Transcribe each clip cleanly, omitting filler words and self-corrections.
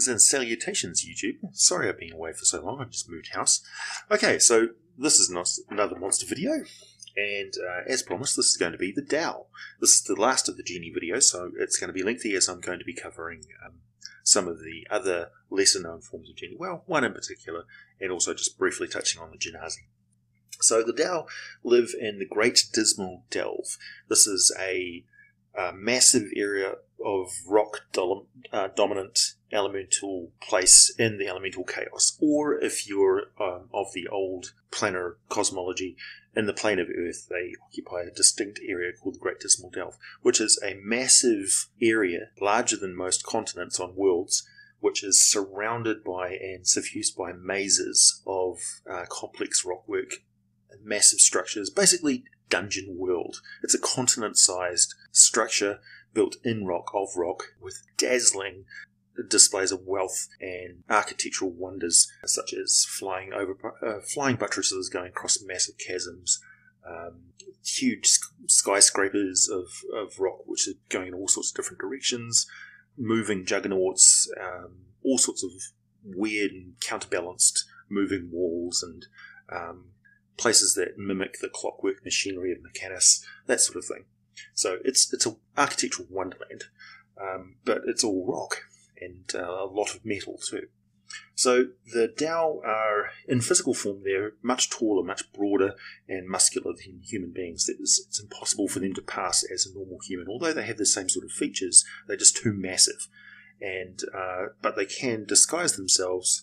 Greetings and salutations, YouTube. Sorry I've been away for so long, I've just moved house. Okay, so this is another monster video, and as promised, this is going to be the Dao. This is the last of the Djinni video, so it's going to be lengthy as I'm going to be covering some of the other lesser-known forms of Djinni. Well, one in particular, and also just briefly touching on the Genasi. So the Dao live in the Great Dismal Delve. This is a massive area of rock dominant elemental place in the elemental chaos, or if you're of the old planar cosmology, in the plane of Earth they occupy a distinct area called the Great Dismal Delve, which is a massive area larger than most continents on worlds, which is surrounded by and suffused by mazes of complex rockwork, massive structures, basically dungeon world. It's a continent-sized structure built in rock, of rock, with dazzling displays of wealth and architectural wonders, such as flying buttresses going across massive chasms, huge skyscrapers of rock which are going in all sorts of different directions, moving juggernauts, all sorts of weird and counterbalanced moving walls, and places that mimic the clockwork machinery of Mechanus, that sort of thing. So it's an architectural wonderland, but it's all rock and a lot of metal too. So the Dao are, in physical form, they're much taller, much broader and muscular than human beings. It's impossible for them to pass as a normal human. Although they have the same sort of features, they're just too massive. And but they can disguise themselves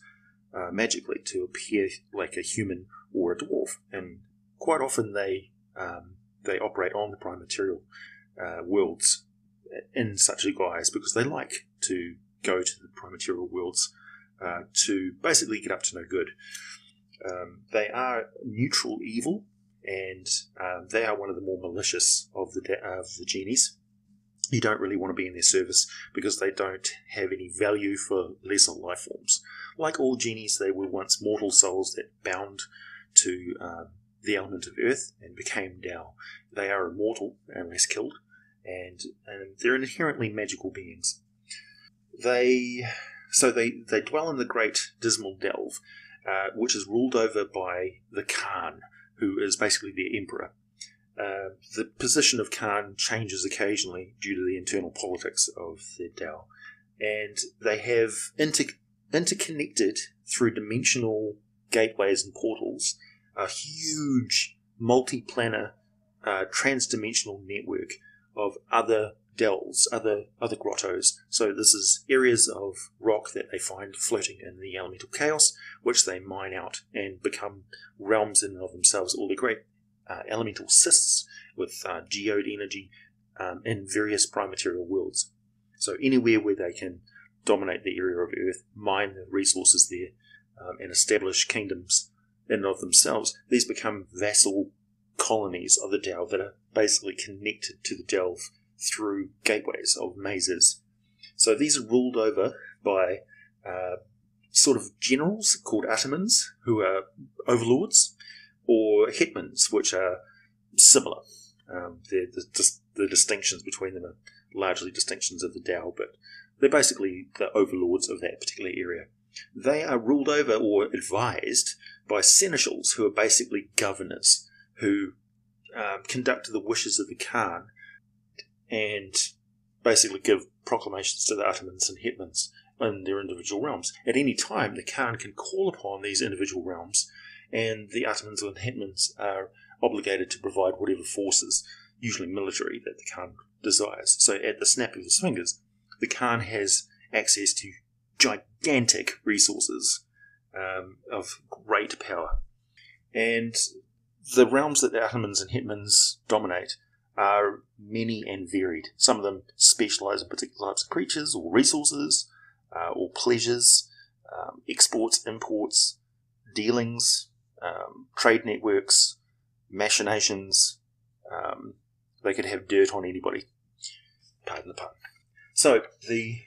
magically to appear like a human or a dwarf, and quite often they operate on the prime material worlds in such a guise because they like to go to the prime material worlds to basically get up to no good. They are neutral evil, and they are one of the more malicious of the Djinnis. You don't really want to be in their service because they don't have any value for lesser life forms. Like all Djinnis, they were once mortal souls that bound to the element of Earth and became Dao. They are immortal unless killed, and they're inherently magical beings. They dwell in the Great Dismal Delve, which is ruled over by the Khan, who is basically their emperor. The position of Khan changes occasionally due to the internal politics of the Dao, and they have interconnected through dimensional gateways and portals a huge multi-planar trans-dimensional network of other delves, other grottos. So this is areas of rock that they find floating in the elemental chaos, which they mine out and become realms in and of themselves, all the great elemental cysts with geode energy in various prime material worlds. So anywhere where they can dominate the area of Earth, mine the resources there, and establish kingdoms in and of themselves, these become vassal colonies of the Dao that are basically connected to the Delve through gateways of mazes. So these are ruled over by sort of generals called Atamans, who are overlords, or Hetmans, which are similar. The distinctions between them are largely distinctions of the Dao, but they're basically the overlords of that particular area. They are ruled over or advised by seneschals, who are basically governors, who conduct the wishes of the Khan and basically give proclamations to the Atamans and Hetmans in their individual realms. At any time, the Khan can call upon these individual realms, and the Atamans and Hetmans are obligated to provide whatever forces, usually military, that the Khan desires. So at the snap of his fingers, the Khan has access to gigantic resources of great power. And the realms that the Atamans and Hetmans dominate are many and varied. Some of them specialize in particular types of creatures or resources or pleasures, exports, imports, dealings, trade networks, machinations. They could have dirt on anybody. Pardon the pun. So the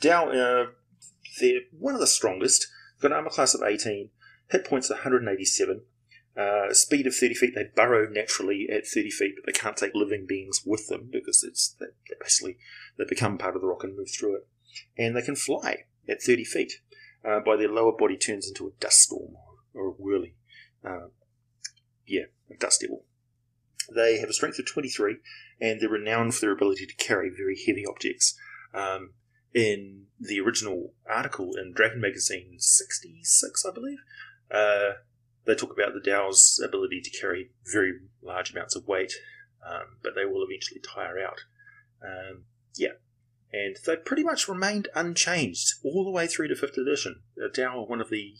Dao, they're one of the strongest. Got an armor class of 18, hit points 187, speed of 30 feet. They burrow naturally at 30 feet, but they can't take living beings with them because they basically become part of the rock and move through it. And they can fly at 30 feet. By their lower body turns into a dust storm or a whirly. A dust devil. They have a strength of 23, and they're renowned for their ability to carry very heavy objects. In the original article in Dragon Magazine 66, I believe, they talk about the Dao's ability to carry very large amounts of weight, but they will eventually tire out. And they pretty much remained unchanged all the way through to 5th edition. The Dao are one of the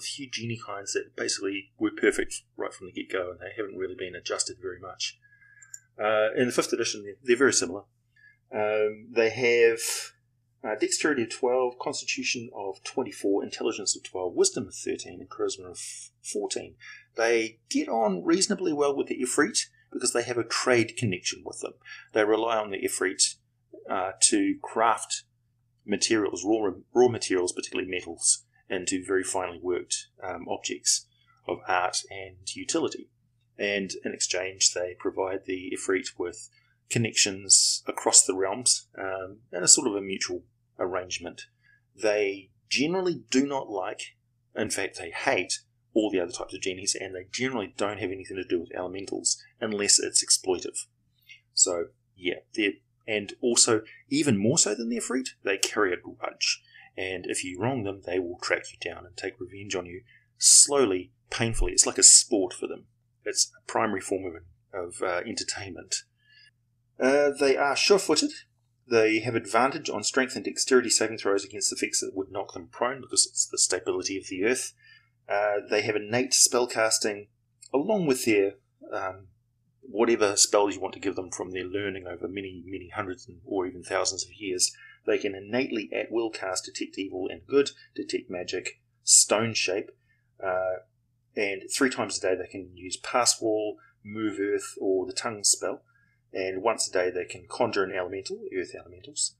few Djinni kinds that basically were perfect right from the get-go, and they haven't really been adjusted very much. In the 5th edition, they're very similar. They have Dexterity of 12, Constitution of 24, Intelligence of 12, Wisdom of 13, and Charisma of 14. They get on reasonably well with the Efreet because they have a trade connection with them. They rely on the Efreet to craft materials, raw materials, particularly metals, into very finely worked objects of art and utility. And in exchange, they provide the Efreet with connections across the realms and a sort of a mutual arrangement. They generally do not like, in fact, they hate all the other types of Djinnis, and they generally don't have anything to do with elementals unless it's exploitive. So, yeah, and also, even more so than the Efreet, they carry a grudge. And if you wrong them, they will track you down and take revenge on you slowly, painfully. It's like a sport for them. It's a primary form of entertainment. They are sure-footed. They have advantage on strength and dexterity saving throws against effects that would knock them prone because it's the stability of the earth. They have innate spellcasting along with their whatever spells you want to give them from their learning over many, many hundreds or even thousands of years. They can innately at will cast Detect Evil and Good, Detect Magic, Stone Shape, and 3 times a day they can use Pass Wall, Move Earth, or the Tongue spell, and once a day they can conjure an elemental, Earth elementals,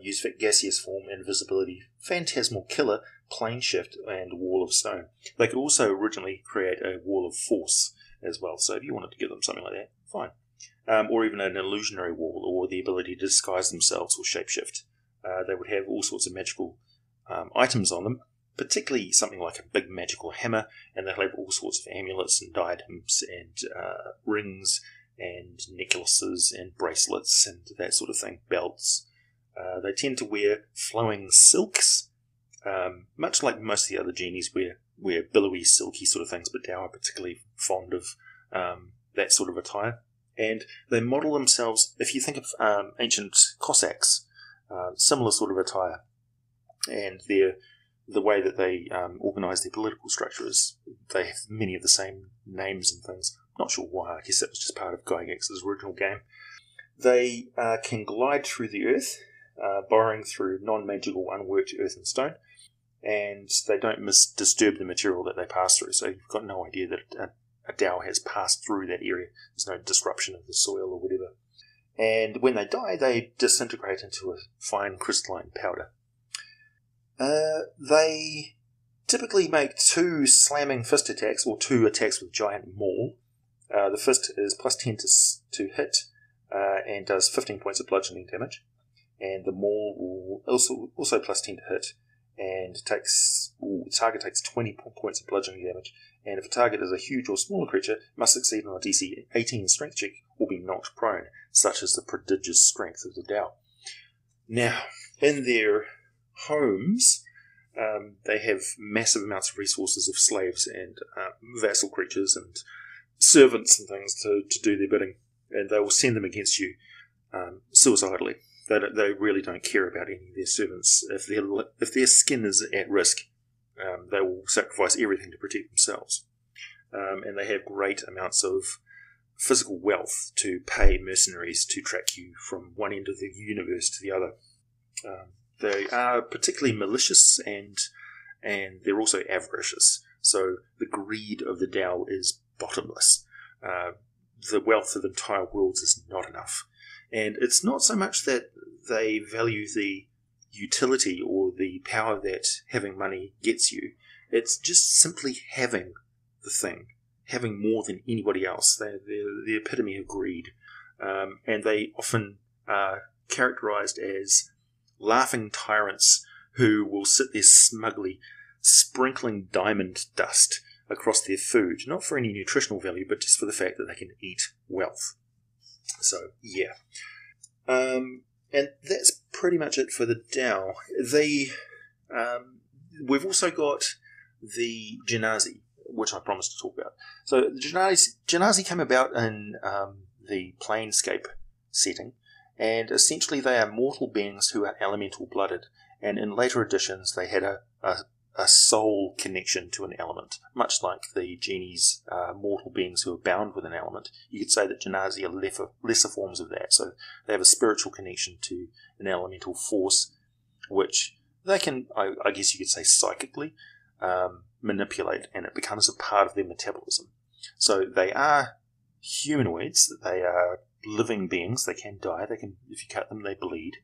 use gaseous form, invisibility, Phantasmal Killer, Plane Shift, and Wall of Stone. They could also originally create a Wall of Force as well, so if you wanted to give them something like that, fine. Or even an illusionary wall, or the ability to disguise themselves or shapeshift. They would have all sorts of magical items on them, particularly something like a big magical hammer, and they'll have all sorts of amulets and diadems and rings and necklaces and bracelets and that sort of thing, belts. They tend to wear flowing silks, much like most of the other Djinnis wear billowy, silky sort of things, but Dao are particularly fond of that sort of attire. And they model themselves, if you think of ancient Cossacks, similar sort of attire, and the way that they organise their political structure is they have many of the same names and things. Not sure why, I guess that was just part of Gygax's original game. They can glide through the earth, burrowing through non-magical, unworked earth and stone, and they don't disturb the material that they pass through, so you've got no idea that a Dao has passed through that area. There's no disruption of the soil or whatever. And when they die, they disintegrate into a fine crystalline powder. They typically make 2 slamming fist attacks, or 2 attacks with giant maul. The fist is plus 10 to hit, and does 15 points of bludgeoning damage. And the maul will also plus 10 to hit, and the target takes 20 points of bludgeoning damage. And if a target is a huge or smaller creature, it must succeed on a DC 18 strength check or be knocked prone, such is the prodigious strength of the Dao. Now, in their homes, they have massive amounts of resources of slaves and vassal creatures and servants and things to do their bidding, and they will send them against you suicidally. They really don't care about any of their servants. If their skin is at risk, they will sacrifice everything to protect themselves. And they have great amounts of physical wealth to pay mercenaries to track you from one end of the universe to the other. They are particularly malicious and they're also avaricious. So the greed of the Dao is bottomless. The wealth of entire worlds is not enough. And it's not so much that they value the utility or the power that having money gets you. It's just simply having the thing, having more than anybody else. They're the epitome of greed, and they often are characterized as laughing tyrants who will sit there smugly sprinkling diamond dust across their food, not for any nutritional value, but just for the fact that they can eat wealth. So, yeah. And that's pretty much it for the Dao. We've also got the Genasi, which I promised to talk about. So the Genasi came about in the Planescape setting, and essentially they are mortal beings who are elemental blooded, and in later editions they had a soul connection to an element, much like the Djinni's mortal beings who are bound with an element. You could say that Genasi are lesser forms of that, so they have a spiritual connection to an elemental force, which they can, I guess you could say psychically, manipulate, and it becomes a part of their metabolism. So they are humanoids, they are living beings, they can die, they can, if you cut them they bleed,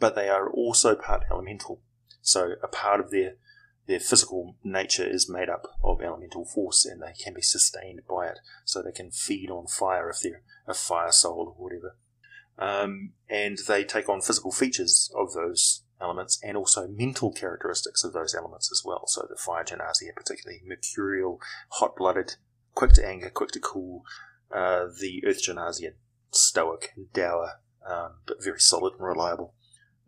but they are also part elemental, so a part of their physical nature is made up of elemental force, and they can be sustained by it, so they can feed on fire if they're a fire soul or whatever, and they take on physical features of those elements and also mental characteristics of those elements as well. So the fire Genasi are particularly mercurial, hot-blooded, quick to anger, quick to cool. The earth Genasi are stoic and dour, but very solid and reliable,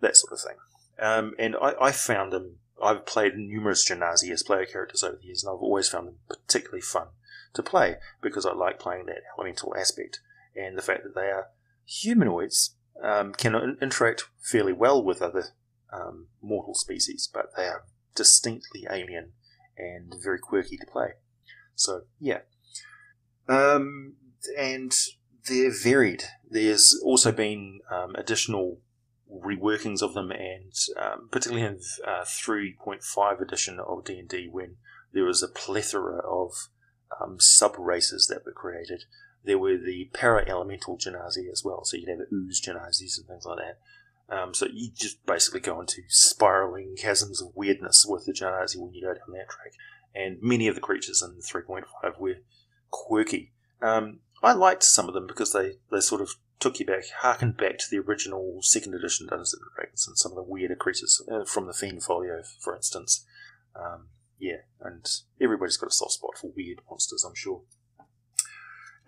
that sort of thing. And I found them, I've played numerous Genasi as player characters over the years, and I've always found them particularly fun to play because I like playing that elemental aspect, and the fact that they are humanoids can interact fairly well with other mortal species, but they are distinctly alien and very quirky to play. So yeah, and they're varied. There's also been additional reworkings of them, and particularly in 3.5 edition of D&D, when there was a plethora of sub-races that were created. There were the para-elemental Genasi as well, so you'd have ooze Genasis and things like that. So you just basically go into spiraling chasms of weirdness with the Genasi when you go down that track. And many of the creatures in 3.5 were quirky. I liked some of them because they sort of took you back, harkened back to the original 2nd edition Dungeons & Dragons and some of the weirder creatures from the Fiend Folio, for instance. Yeah, and everybody's got a soft spot for weird monsters, I'm sure.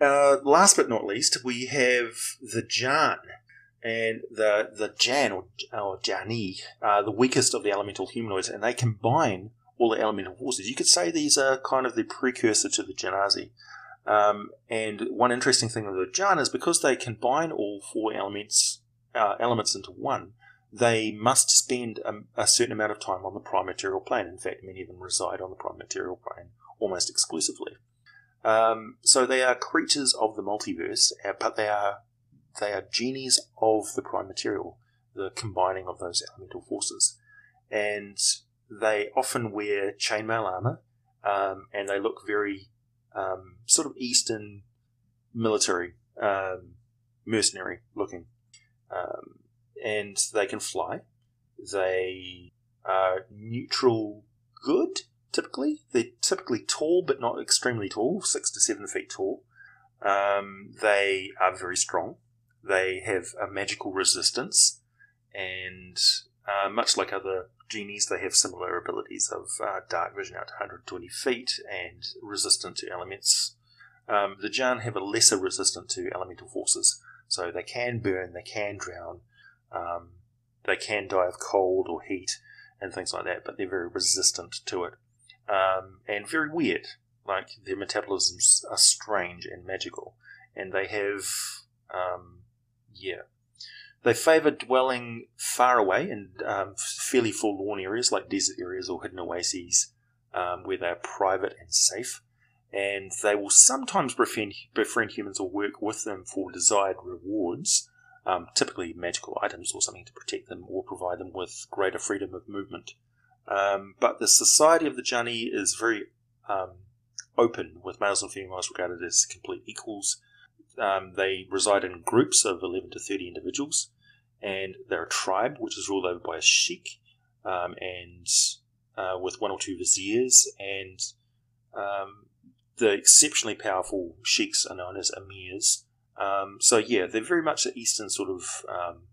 Last but not least, we have the Jann. And the Jann, or Djinni, are the weakest of the elemental humanoids, and they combine all the elemental forces. You could say these are kind of the precursor to the Genasi. And one interesting thing with the Jann is because they combine all four elements into one, they must spend a certain amount of time on the prime material plane. In fact, many of them reside on the prime material plane almost exclusively. So they are creatures of the multiverse, but they are Djinnis of the prime material, the combining of those elemental forces. And they often wear chainmail armor, and they look very sort of Eastern military, mercenary looking. And they can fly. They are neutral good, typically. They're typically tall, but not extremely tall, 6 to 7 feet tall. They are very strong. They have a magical resistance, and much like other Djinnis, they have similar abilities of dark vision out to 120 feet and resistant to elements. The Jann have a lesser resistance to elemental forces, so they can burn, they can drown, they can die of cold or heat and things like that, but they're very resistant to it, and very weird. Like, their metabolisms are strange and magical, and they have... They favour dwelling far away in fairly forlorn areas like desert areas or hidden oases, where they are private and safe, and they will sometimes befriend humans or work with them for desired rewards, typically magical items or something to protect them or provide them with greater freedom of movement. But the society of the Djinni is very open, with males and females regarded as complete equals. They reside in groups of 11 to 30 individuals, and they're a tribe which is ruled over by a sheikh, and with 1 or 2 viziers, and the exceptionally powerful sheikhs are known as emirs. So yeah, they're very much an Eastern sort of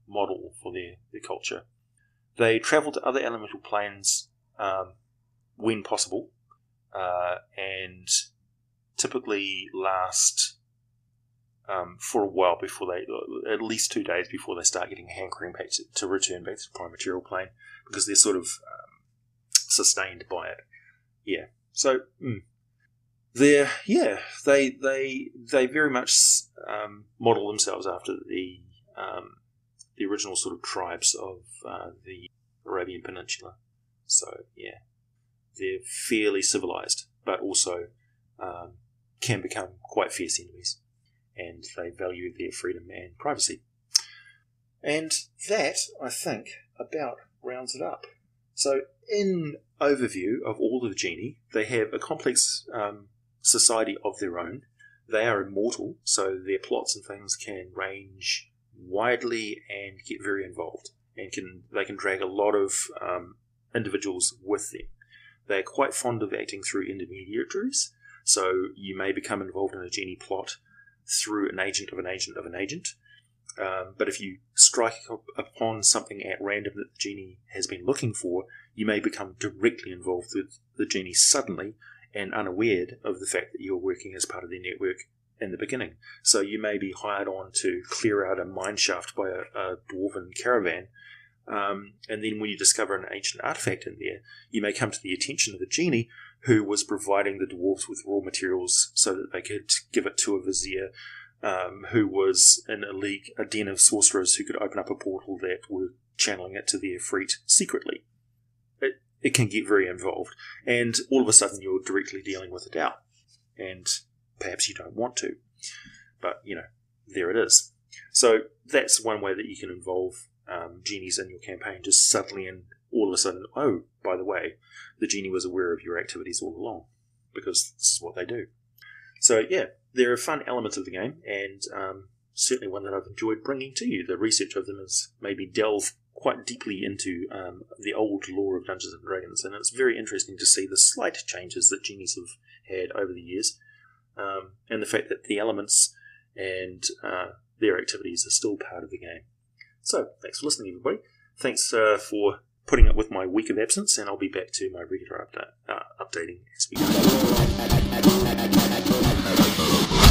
model for their culture. They travel to other elemental planes when possible, and typically last for a while before they, at least 2 days before they start getting a hankering back to return back to the prime material plane, because they're sort of sustained by it. Yeah. So they very much model themselves after the original sort of tribes of the Arabian Peninsula. So yeah, they're fairly civilized, but also can become quite fierce enemies, and they value their freedom and privacy. And that, I think, about rounds it up. So in overview of all of Djinni, they have a complex society of their own. They are immortal, so their plots and things can range widely and get very involved, and they can drag a lot of individuals with them. They're quite fond of acting through intermediaries, so you may become involved in a Djinni plot through an agent of an agent of an agent, but if you strike upon something at random that the Djinni has been looking for, you may become directly involved with the Djinni suddenly and unaware of the fact that you're working as part of their network in the beginning. So you may be hired on to clear out a mine shaft by a dwarven caravan, and then when you discover an ancient artifact in there, you may come to the attention of the Djinni who was providing the dwarves with raw materials so that they could give it to a vizier who was in a den of sorcerers who could open up a portal that were channeling it to the Efreet secretly. It can get very involved, and all of a sudden you're directly dealing with a Dao, and perhaps you don't want to, but you know, there it is. So that's one way that you can involve Djinnis in your campaign, just subtly, and all of a sudden, oh, by the way, the Djinni was aware of your activities all along, because this is what they do. So yeah, they're a fun element of the game, and certainly one that I've enjoyed bringing to you. The research of them has maybe delved quite deeply into the old lore of Dungeons & Dragons, and it's very interesting to see the slight changes that Djinnis have had over the years, and the fact that the elements and their activities are still part of the game. So, thanks for listening, everybody. Thanks for putting up with my week of absence, and I'll be back to my regular updating as we go.